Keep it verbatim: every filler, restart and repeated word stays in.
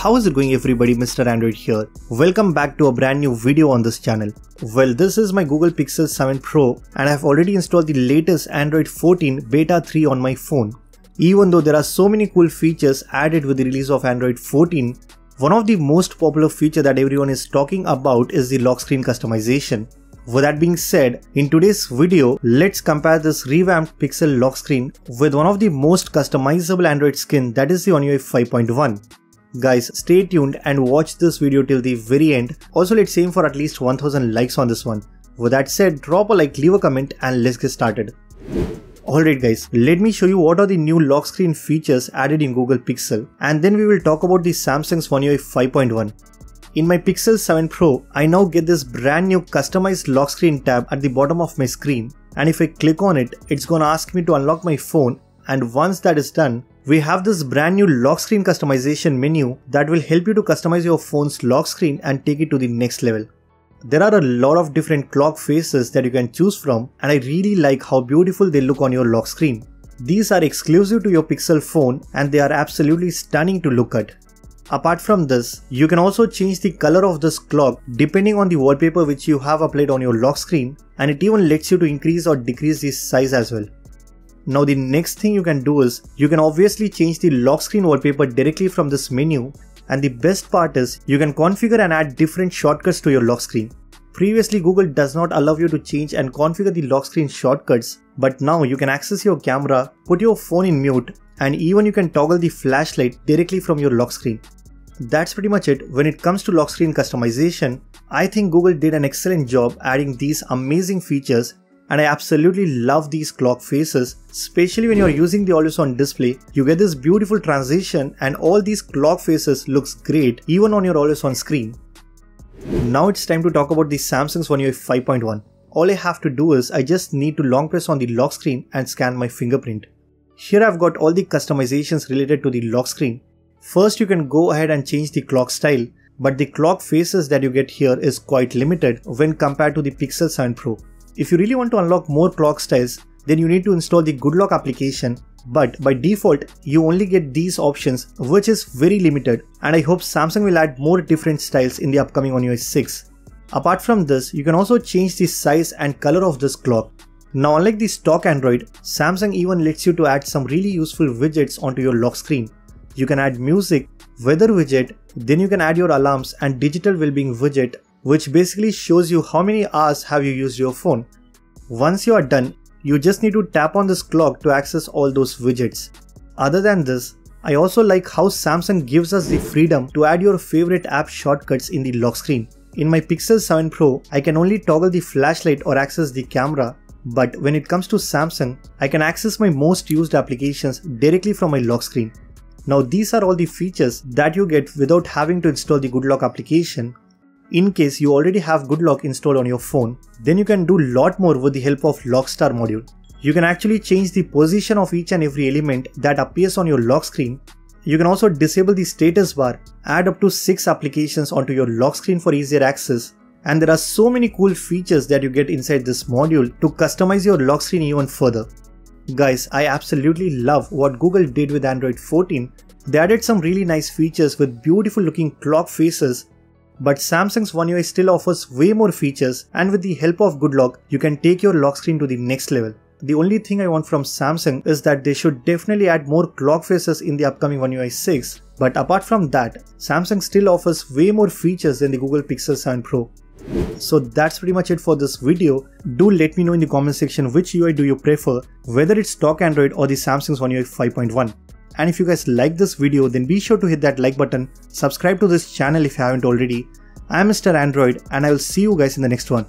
how is it going everybody, Mister Android here. Welcome back to a brand new video on this channel. Well, this is my Google Pixel seven Pro and I have already installed the latest Android fourteen Beta three on my phone. Even though there are so many cool features added with the release of Android fourteen, one of the most popular feature that everyone is talking about is the lock screen customization. With that being said, in today's video, let's compare this revamped Pixel lock screen with one of the most customizable Android skin, that is the One U I five point one. Guys, stay tuned and watch this video till the very end. Also, let's aim for at least one thousand likes on this one. With that said, drop a like, leave a comment and let's get started. Alright guys, let me show you what are the new lock screen features added in Google Pixel and then we will talk about the Samsung's One U I five point one. In my Pixel seven Pro, I now get this brand new customized lock screen tab at the bottom of my screen, and if I click on it, it's gonna ask me to unlock my phone, and once that is done, we have this brand new lock screen customization menu that will help you to customize your phone's lock screen and take it to the next level. There are a lot of different clock faces that you can choose from, and I really like how beautiful they look on your lock screen. These are exclusive to your Pixel phone and they are absolutely stunning to look at. Apart from this, you can also change the color of this clock depending on the wallpaper which you have applied on your lock screen, and it even lets you to increase or decrease the size as well. Now the next thing you can do is, you can obviously change the lock screen wallpaper directly from this menu, and the best part is, you can configure and add different shortcuts to your lock screen. Previously Google does not allow you to change and configure the lock screen shortcuts, but now you can access your camera, put your phone in mute, and even you can toggle the flashlight directly from your lock screen. That's pretty much it when it comes to lock screen customization. I think Google did an excellent job adding these amazing features, and I absolutely love these clock faces, especially when you're using the always on display. You get this beautiful transition and all these clock faces looks great even on your always on screen. Now it's time to talk about the Samsung's One U I five point one. All I have to do is I just need to long press on the lock screen and scan my fingerprint. Here I've got all the customizations related to the lock screen. First, you can go ahead and change the clock style, but the clock faces that you get here is quite limited when compared to the Pixel seven Pro. If you really want to unlock more clock styles, then you need to install the Good Lock application, but by default you only get these options, which is very limited, and I hope Samsung will add more different styles in the upcoming One U I six. Apart from this, you can also change the size and color of this clock. Now unlike the stock Android, Samsung even lets you to add some really useful widgets onto your lock screen. You can add music, weather widget, then you can add your alarms and digital wellbeing widget, which basically shows you how many hours have you used your phone. Once you are done, you just need to tap on this clock to access all those widgets. Other than this, I also like how Samsung gives us the freedom to add your favorite app shortcuts in the lock screen. In my Pixel seven Pro, I can only toggle the flashlight or access the camera, but when it comes to Samsung, I can access my most used applications directly from my lock screen. Now these are all the features that you get without having to install the Good Lock application. In case you already have Good Lock installed on your phone, then you can do lot more with the help of Lockstar module. You can actually change the position of each and every element that appears on your lock screen. You can also disable the status bar, add up to six applications onto your lock screen for easier access, and there are so many cool features that you get inside this module to customize your lock screen even further. Guys, I absolutely love what Google did with Android fourteen. They added some really nice features with beautiful looking clock faces, but Samsung's One U I still offers way more features, and with the help of Good Lock, you can take your lock screen to the next level. The only thing I want from Samsung is that they should definitely add more clock faces in the upcoming One U I six, but apart from that, Samsung still offers way more features than the Google Pixel seven Pro. So that's pretty much it for this video. Do let me know in the comment section which U I do you prefer, whether it's stock Android or the Samsung's One U I five point one. And if you guys like this video, then be sure to hit that like button, subscribe to this channel if you haven't already. I'm Mister Android and I will see you guys in the next one.